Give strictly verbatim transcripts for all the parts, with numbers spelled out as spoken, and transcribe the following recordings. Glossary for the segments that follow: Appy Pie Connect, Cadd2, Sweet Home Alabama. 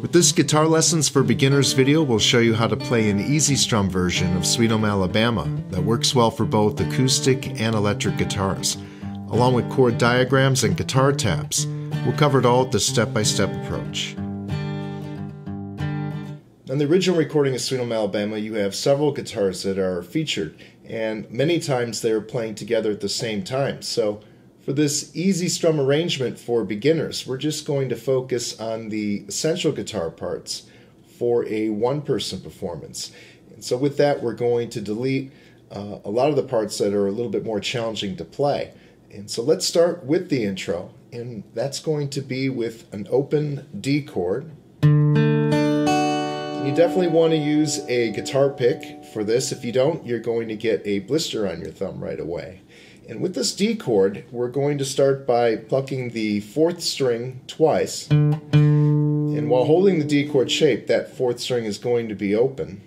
With this Guitar Lessons for Beginners video, we'll show you how to play an easy strum version of Sweet Home Alabama that works well for both acoustic and electric guitars, along with chord diagrams and guitar tabs. We'll cover it all with the step-by-step approach. On the original recording of Sweet Home Alabama, you have several guitars that are featured, and many times they are playing together at the same time. So for this easy strum arrangement for beginners, we're just going to focus on the essential guitar parts for a one-person performance. And so with that, we're going to delete uh, a lot of the parts that are a little bit more challenging to play. And so let's start with the intro, and that's going to be with an open D chord. You definitely want to use a guitar pick for this. If you don't, you're going to get a blister on your thumb right away. And with this D chord, we're going to start by plucking the fourth string twice. And while holding the D chord shape, that fourth string is going to be open.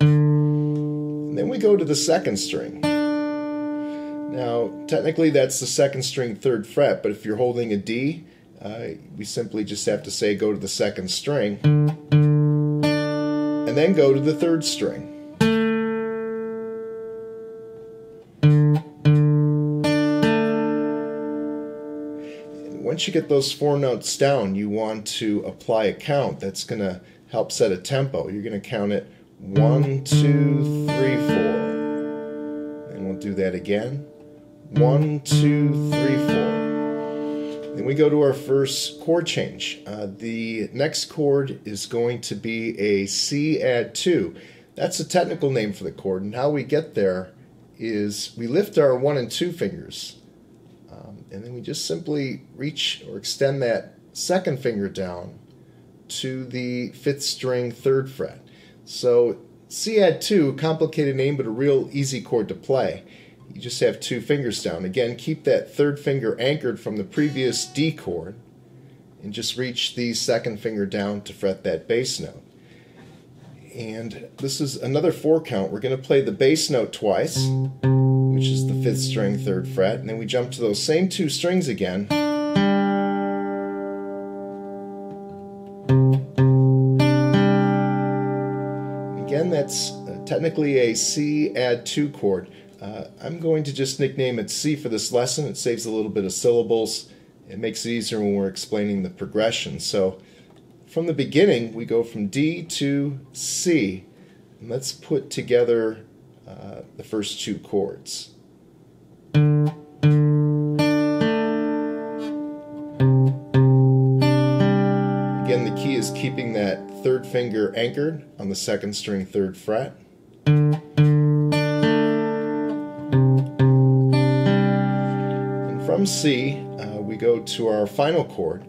And then we go to the second string. Now, technically that's the second string third fret, but if you're holding a D, uh, we simply just have to say go to the second string. And then go to the third string. And once you get those four notes down, you want to apply a count that's going to help set a tempo. You're going to count it one, two, three, four. And we'll do that again. One, two, three, four. Then we go to our first chord change. Uh, the next chord is going to be a C add two. That's the technical name for the chord, and how we get there is we lift our one and two fingers, um, and then we just simply reach or extend that second finger down to the fifth string third fret. So C add two, complicated name, but a real easy chord to play. You just have two fingers down. Again, keep that third finger anchored from the previous D chord and just reach the second finger down to fret that bass note. And this is another four count. We're going to play the bass note twice, which is the fifth string, third fret, and then we jump to those same two strings again. Again, that's technically a C add two chord. Uh, I'm going to just nickname it C for this lesson. It saves a little bit of syllables. It makes it easier when we're explaining the progression. So from the beginning, we go from D to C. And let's put together uh, the first two chords. Again, the key is keeping that third finger anchored on the second string, third fret. From C, uh, we go to our final chord,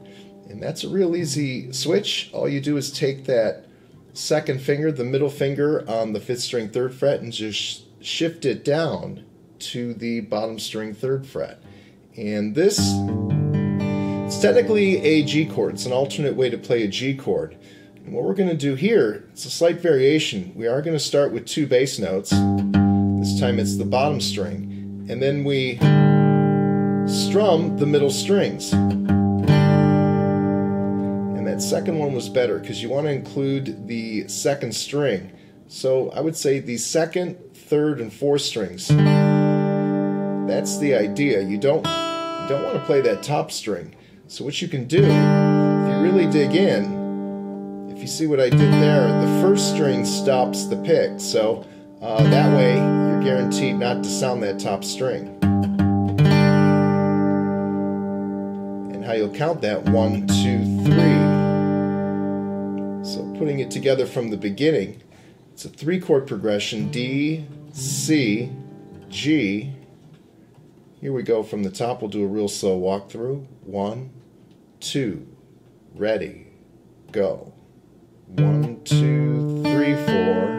and that's a real easy switch. All you do is take that second finger, the middle finger on the fifth string third fret, and just shift it down to the bottom string third fret. And this is technically a G chord. It's an alternate way to play a G chord. And what we're going to do here, it's a slight variation. We are going to start with two bass notes. This time it's the bottom string. And then we strum the middle strings. And that second one was better because you want to include the second string. So I would say the second, third, and fourth strings. That's the idea. You don't, you don't want to play that top string. So what you can do, if you really dig in, if you see what I did there, the first string stops the pick. So uh, that way you're guaranteed not to sound that top string. How you'll count that one, two, three. So putting it together from the beginning, it's a three chord progression: D, C, G. Here we go from the top. We'll do a real slow walkthrough. One, two, ready, go. One, two, three, four.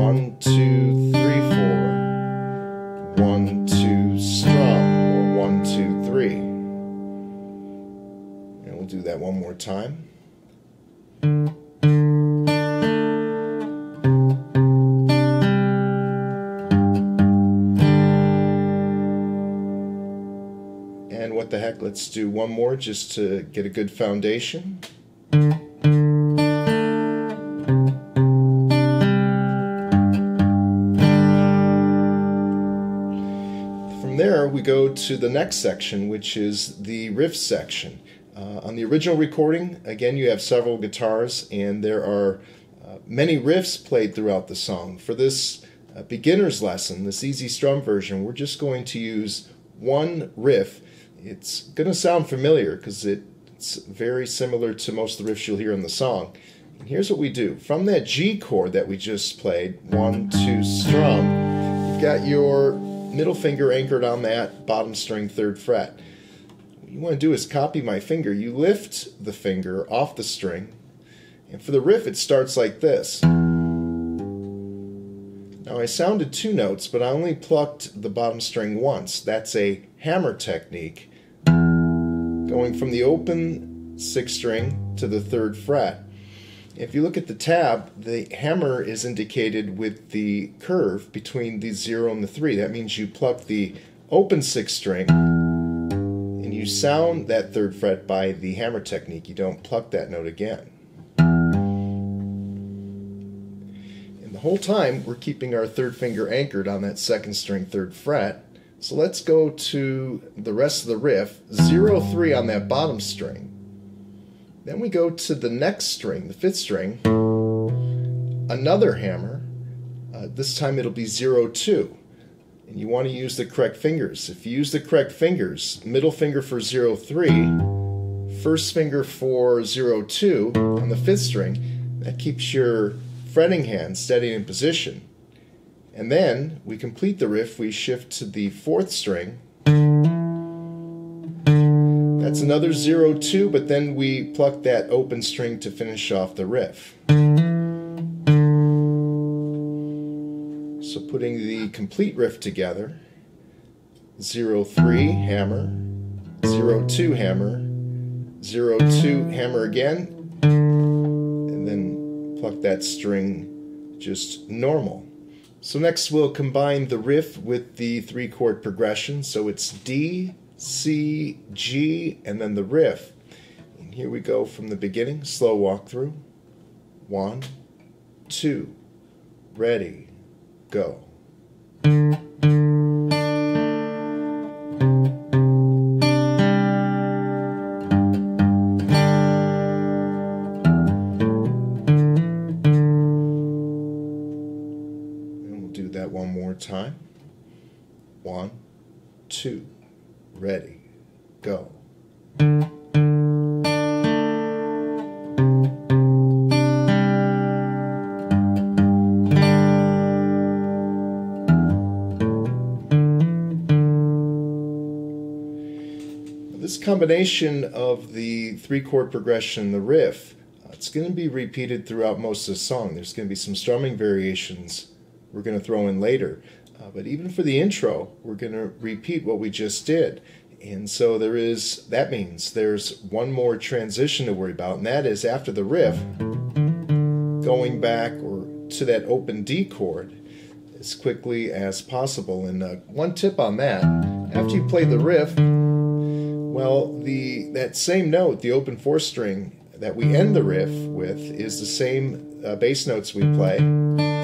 One, two, three, four. One, two, strum, or one, two, three. We'll do that one more time. And what the heck, let's do one more just to get a good foundation. to the next section, which is the riff section. Uh, on the original recording, again, you have several guitars, and there are uh, many riffs played throughout the song. For this uh, beginner's lesson, this easy strum version, we're just going to use one riff. It's going to sound familiar because it, it's very similar to most of the riffs you'll hear in the song. And here's what we do. From that G chord that we just played, one, two, strum, you've got your middle finger anchored on that bottom string third fret. You want to do is copy my finger. You lift the finger off the string, and for the riff it starts like this. Now I sounded two notes, but I only plucked the bottom string once. That's a hammer technique, going from the open sixth string to the third fret. If you look at the tab, the hammer is indicated with the curve between the zero and the three. That means you pluck the open sixth string. You sound that third fret by the hammer technique. You don't pluck that note again. And the whole time we're keeping our third finger anchored on that second string third fret. So let's go to the rest of the riff, zero three on that bottom string. Then we go to the next string, the fifth string, another hammer. Uh, this time it'll be zero two. And you want to use the correct fingers. If you use the correct fingers, middle finger for zero three, first finger for zero two on the fifth string, that keeps your fretting hand steady in position. And then we complete the riff, we shift to the fourth string. That's another zero two, but then we pluck that open string to finish off the riff. So putting the complete riff together, zero three hammer, zero two hammer, zero two hammer again, and then pluck that string just normal. So next we'll combine the riff with the three chord progression. So it's D, C, G, and then the riff. And here we go from the beginning, slow walkthrough. One, two, ready. Go. And we'll do that one more time. One, two, ready, go. This combination of the three chord progression and the riff, it's going to be repeated throughout most of the song. There's going to be some strumming variations we're going to throw in later. Uh, but even for the intro, we're going to repeat what we just did. And so there is, that means there's one more transition to worry about, and that is after the riff, going back or to that open D chord as quickly as possible. And uh, one tip on that, after you play the riff, well, the that same note, the open fourth string that we end the riff with, is the same uh, bass notes we play,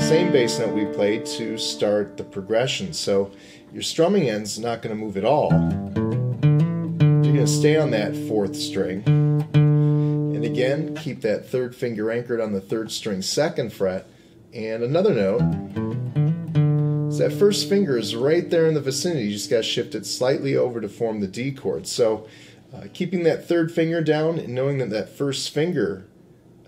same bass note we play to start the progression. So your strumming end's not going to move at all. You're going to stay on that fourth string, and again keep that third finger anchored on the third string second fret. And another note. So that first finger is right there in the vicinity. You just got to shift it slightly over to form the D chord. So uh, keeping that third finger down and knowing that that first finger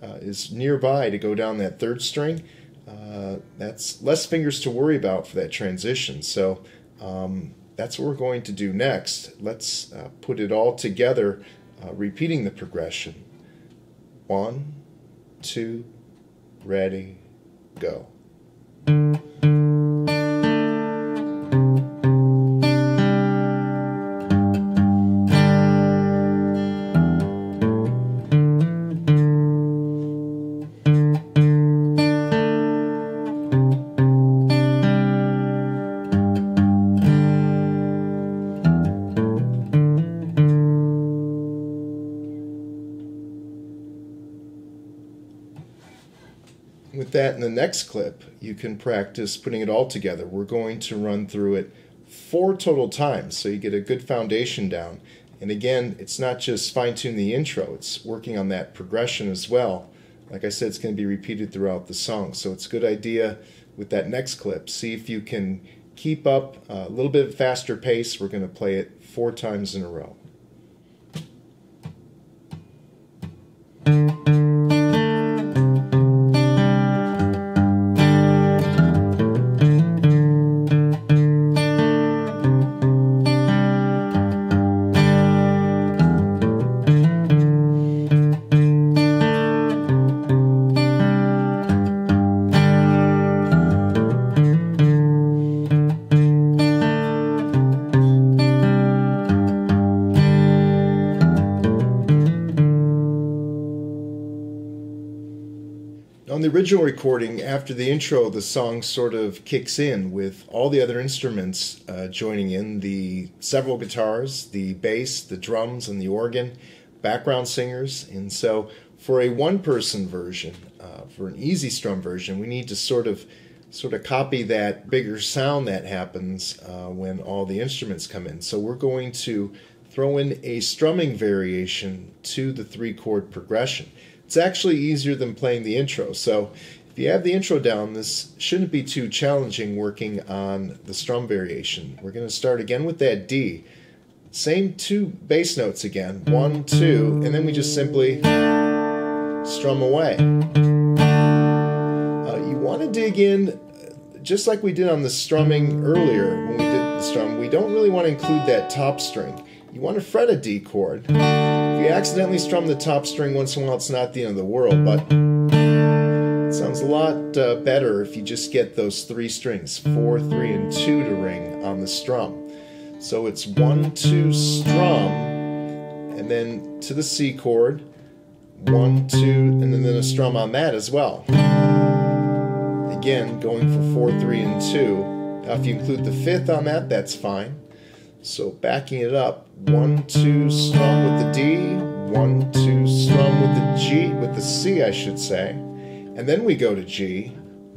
uh, is nearby to go down that third string, uh, that's less fingers to worry about for that transition. So um, that's what we're going to do next. Let's uh, put it all together, uh, repeating the progression. One, two, ready, go. With that in the next clip, you can practice putting it all together. We're going to run through it four total times, so you get a good foundation down. And again, it's not just fine-tuning the intro, it's working on that progression as well. Like I said, it's going to be repeated throughout the song, so it's a good idea with that next clip. See if you can keep up a little bit faster pace. We're going to play it four times in a row. On the original recording, after the intro, the song sort of kicks in with all the other instruments uh, joining in, the several guitars, the bass, the drums, and the organ, background singers. And so for a one-person version, uh, for an easy strum version, we need to sort of sort of copy that bigger sound that happens uh, when all the instruments come in. So we're going to throw in a strumming variation to the three-chord progression. It's actually easier than playing the intro, so if you have the intro down, this shouldn't be too challenging working on the strum variation. We're going to start again with that D. Same two bass notes again, one, two, and then we just simply strum away. Uh, you want to dig in, just like we did on the strumming earlier when we did the strum, we don't really want to include that top string. You want to fret a D chord. If you accidentally strum the top string once in a while, it's not the end of the world, but it sounds a lot uh, better if you just get those three strings, four, three, and two to ring on the strum. So it's one, two, strum, and then to the C chord, one, two, and then a strum on that as well. Again, going for four, three, and two. Now if you include the fifth on that, that's fine. So backing it up, one, two, strum with the D, one, two, strum with the G, with the C I should say, and then we go to G,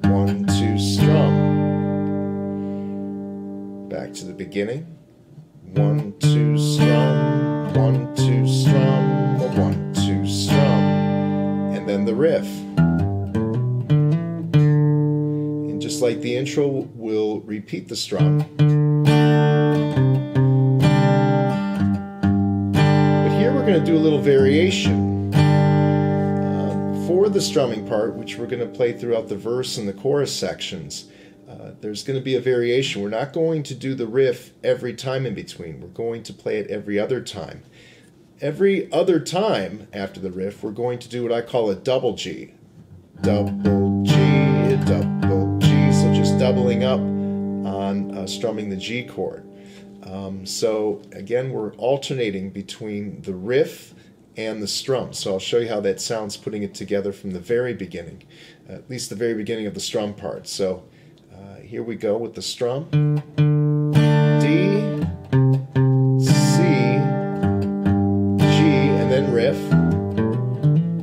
one, two, strum. Back to the beginning, one, two, strum, one, two, strum, one, two, strum, and then the riff. And just like the intro, we'll repeat the strum. We're going to do a little variation uh, for the strumming part, which we're going to play throughout the verse and the chorus sections. Uh, there's going to be a variation. We're not going to do the riff every time in between. We're going to play it every other time. Every other time after the riff, we're going to do what I call a double G. Double G, a double G. So just doubling up on uh, strumming the G chord. Um, so again, we're alternating between the riff and the strum. So I'll show you how that sounds putting it together from the very beginning, uh, at least the very beginning of the strum part. So uh, here we go with the strum. D, C, G, and then riff.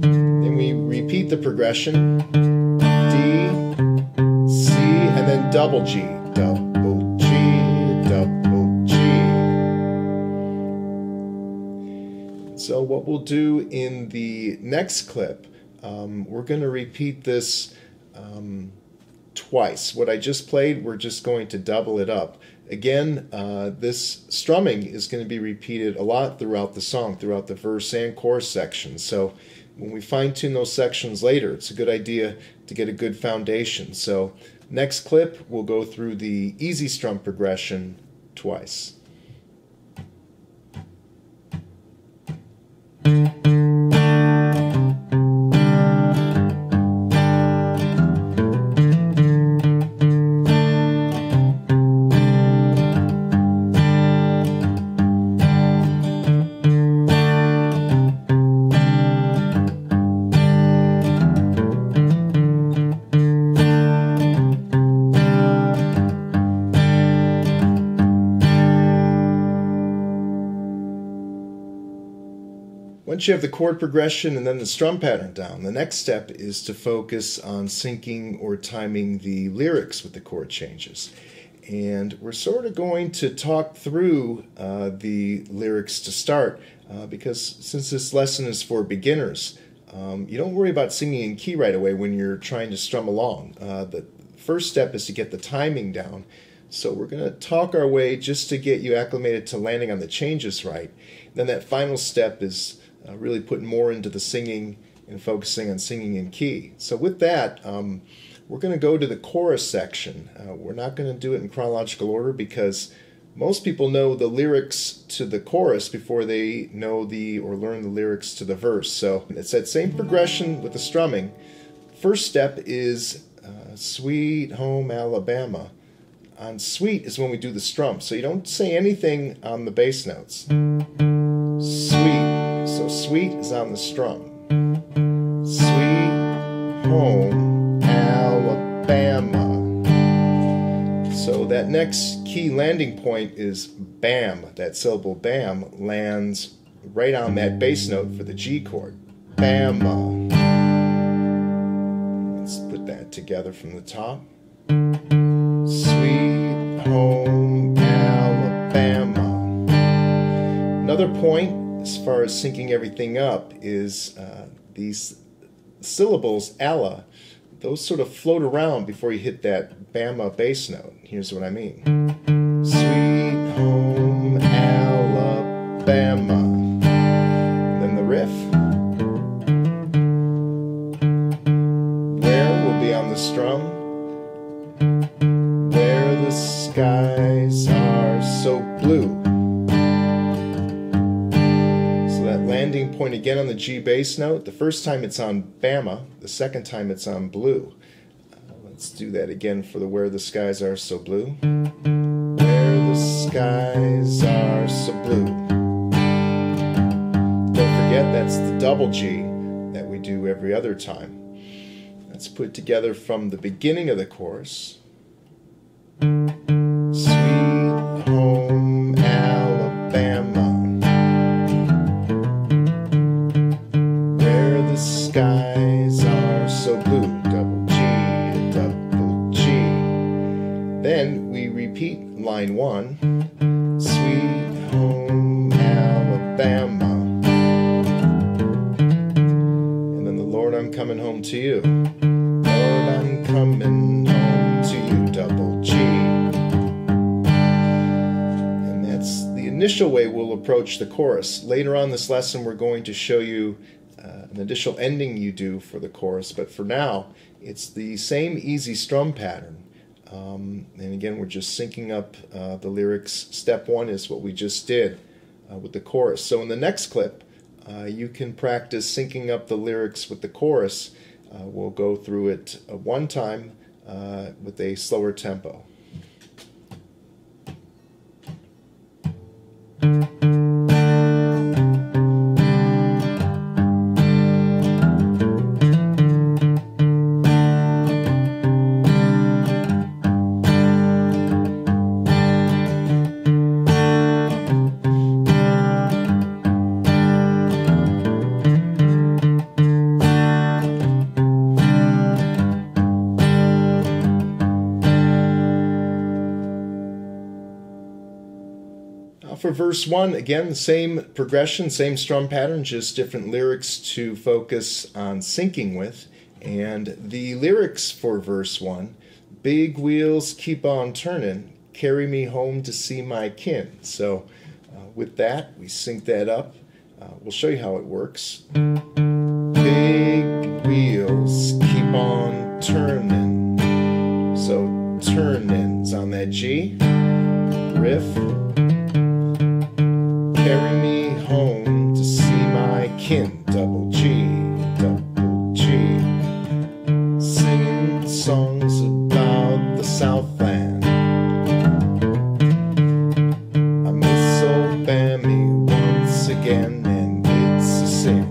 Then we repeat the progression. D, C, and then double G. Double G, double G. So what we'll do in the next clip, um, we're going to repeat this um, twice. What I just played, we're just going to double it up. Again, uh, this strumming is going to be repeated a lot throughout the song, throughout the verse and chorus sections. So when we fine-tune those sections later, it's a good idea to get a good foundation. So next clip, we'll go through the easy strum progression twice. Once you have the chord progression and then the strum pattern down, the next step is to focus on syncing or timing the lyrics with the chord changes. and we're sort of going to talk through uh, the lyrics to start, uh, because since this lesson is for beginners, um, you don't worry about singing in key right away when you're trying to strum along. Uh, the first step is to get the timing down. So we're going to talk our way just to get you acclimated to landing on the changes right. Then that final step is uh, really putting more into the singing and focusing on singing in key. So with that, um, we're going to go to the chorus section. Uh, we're not going to do it in chronological order because most people know the lyrics to the chorus before they know the or learn the lyrics to the verse. So it's that same progression with the strumming. First step is uh, Sweet Home Alabama. On sweet is when we do the strum, so you don't say anything on the bass notes. Sweet, so sweet is on the strum. Sweet home Alabama. So that next key landing point is bam. That syllable bam lands right on that bass note for the G chord. Bama. Let's put that together from the top. Sweet home Alabama. Another point as far as syncing everything up is uh, these syllables, ala, those sort of float around before you hit that Bama bass note. Here's what I mean. Sweet home Alabama. And then the riff. Where will be on the strum. The skies are so blue. So that landing point again on the G bass note, the first time it's on Bama, the second time it's on blue. Uh, let's do that again for the where the skies are so blue. Where the skies are so blue. Don't forget that's the double G that we do every other time. Let's put it together from the beginning of the chorus. Sweet home Alabama, where the skies are so blue, double G, double G. Then we repeat line one, sweet home Alabama, and then the Lord, I'm coming home to you, Lord, I'm coming home to you, double G. And that's the initial way we'll approach the chorus. Later on this lesson we're going to show you uh, an additional ending you do for the chorus, but for now it's the same easy strum pattern. Um, and again, we're just syncing up uh, the lyrics. Step one is what we just did uh, with the chorus. So in the next clip uh, you can practice syncing up the lyrics with the chorus. Uh, we'll go through it uh, one time Uh, with a slower tempo. For verse one, again, same progression, same strum pattern, just different lyrics to focus on syncing with. And the lyrics for verse one, big wheels keep on turning, carry me home to see my kin. So uh, with that, we sync that up. Uh, we'll show you how it works. Big wheels keep on turning. So turnin's on that G, riff. Carry me home to see my kin, double G, double G. Singing songs about the Southland. I miss old Bammy once again, and it's a sin.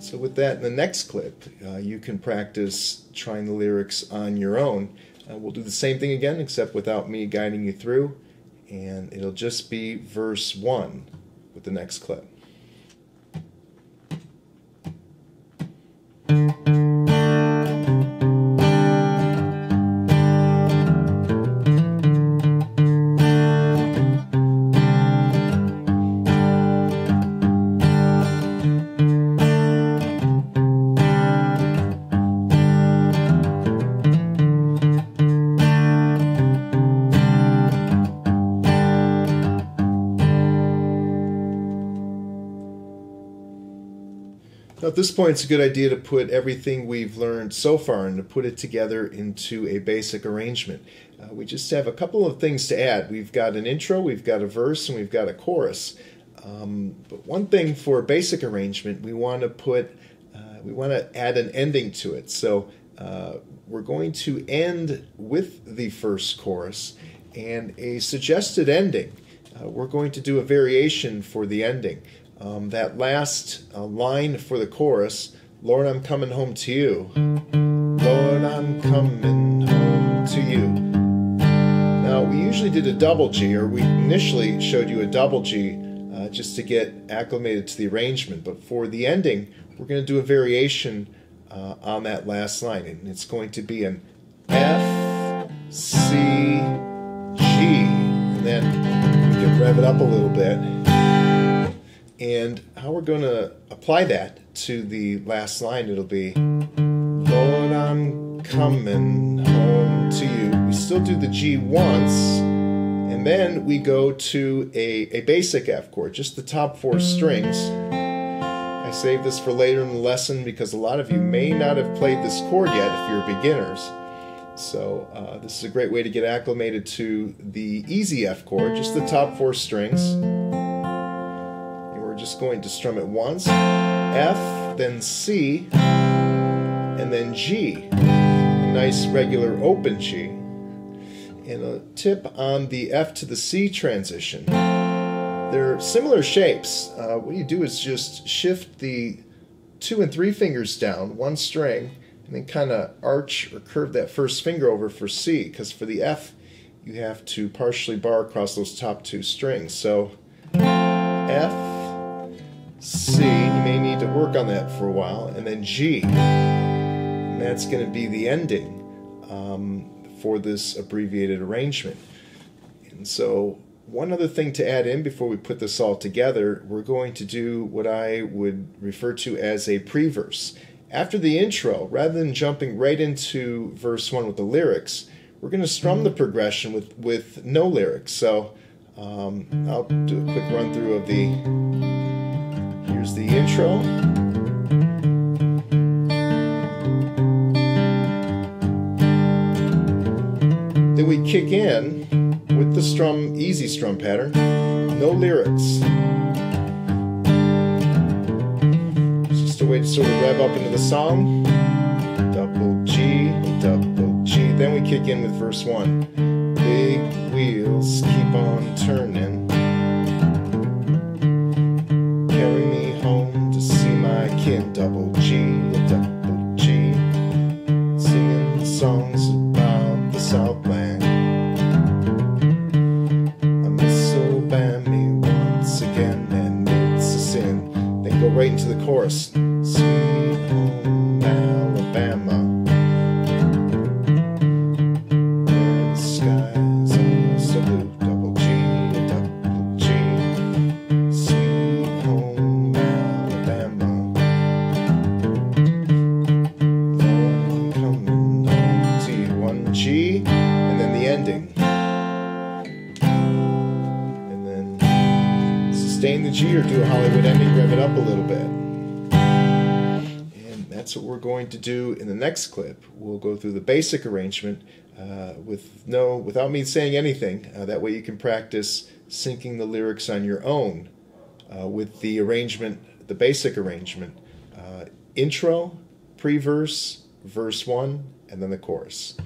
So with that, in the next clip, uh, you can practice trying the lyrics on your own. Uh, we'll do the same thing again, except without me guiding you through, and it'll just be verse one with the next clip. Now at this point it's a good idea to put everything we've learned so far and to put it together into a basic arrangement. Uh, we just have a couple of things to add. We've got an intro, we've got a verse, and we've got a chorus. Um, but one thing for a basic arrangement, we want to put, uh, we want to add an ending to it. So uh, we're going to end with the first chorus and a suggested ending. Uh, we're going to do a variation for the ending. Um, that last uh, line for the chorus, Lord, I'm coming home to you. Lord, I'm coming home to you. Now, we usually did a double G, or we initially showed you a double G uh, just to get acclimated to the arrangement. But for the ending, we're going to do a variation uh, on that last line. And it's going to be an F, C, G. And then we can rev it up a little bit. And how we're going to apply that to the last line, it'll be, Lord, I'm coming home to you. We still do the G once, and then we go to a, a basic F chord, just the top four strings. I saved this for later in the lesson because a lot of you may not have played this chord yet if you're beginners. So uh, this is a great way to get acclimated to the easy F chord, just the top four strings. Just going to strum it once, F, then C, and then G. A nice regular open G. And a tip on the F to the C transition. They're similar shapes. Uh, what you do is just shift the two and three fingers down, one string, and then kind of arch or curve that first finger over for C, because for the F, you have to partially bar across those top two strings. So F, C, you may need to work on that for a while, and then G, and that's going to be the ending um, for this abbreviated arrangement. And so one other thing to add in before we put this all together, we're going to do what I would refer to as a pre-verse. After the intro, rather than jumping right into verse one with the lyrics, we're going to strum the progression with, with no lyrics. So um, I'll do a quick run through of the... Here's the intro. Then we kick in with the strum, easy strum pattern, no lyrics. It's just a way to sort of rev up into the song. Double G, double G. Then we kick in with verse one. Big wheels keep on turning. Double G, double G, singing songs about the Southland. I miss Alabama once again, and it's a sin. Then go right into the chorus. Sweet Home Alabama, skies are so blue. Double G, double G, sweet home Alabama. G, and then the ending, and then sustain the G or do a Hollywood ending, rev it up a little bit, and that's what we're going to do in the next clip. We'll go through the basic arrangement uh, with no, without me saying anything. Uh, that way you can practice syncing the lyrics on your own uh, with the arrangement, the basic arrangement, uh, intro, pre-verse, verse one, and then the chorus.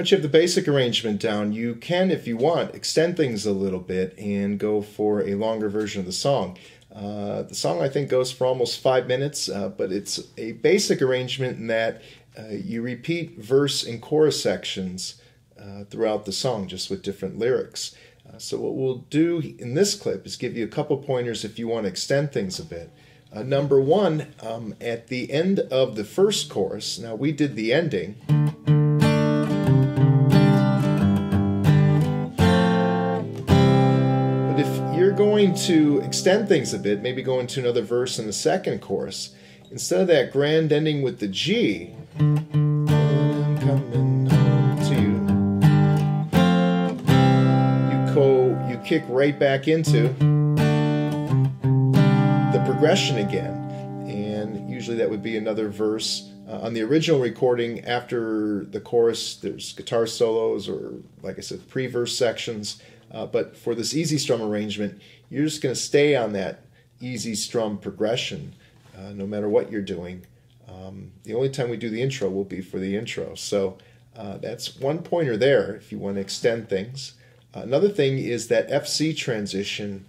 once you have the basic arrangement down, you can, if you want, extend things a little bit and go for a longer version of the song. Uh, the song, I think, goes for almost five minutes, uh, but it's a basic arrangement in that uh, you repeat verse and chorus sections uh, throughout the song, just with different lyrics. Uh, so what we'll do in this clip is give you a couple pointers if you want to extend things a bit. Uh, number one, um, at the end of the first chorus, now we did the ending. Going to extend things a bit, maybe go into another verse in the second chorus. Instead of that grand ending with the G, I'm coming home to you. You go, you kick right back into the progression again, and usually that would be another verse. Uh, on the original recording, after the chorus, there's guitar solos or, like I said, pre-verse sections. Uh, but for this easy strum arrangement, you're just going to stay on that easy strum progression uh, no matter what you're doing. Um, the only time we do the intro will be for the intro. So uh, that's one pointer there if you want to extend things. Uh, another thing is that F C transition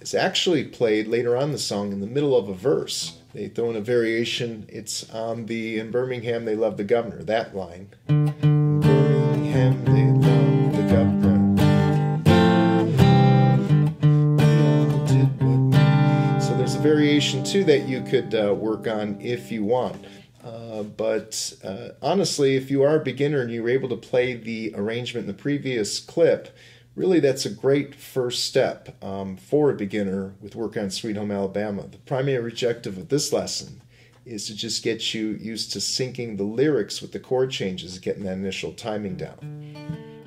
is actually played later on in the song in the middle of a verse. They throw in a variation. It's on the "In Birmingham they love the governor," that line. In Birmingham they love the governor. Variation too that you could uh, work on if you want. Uh, but uh, honestly, if you are a beginner and you were able to play the arrangement in the previous clip, really that's a great first step um, for a beginner with work on Sweet Home Alabama. The primary objective of this lesson is to just get you used to syncing the lyrics with the chord changes, getting that initial timing down.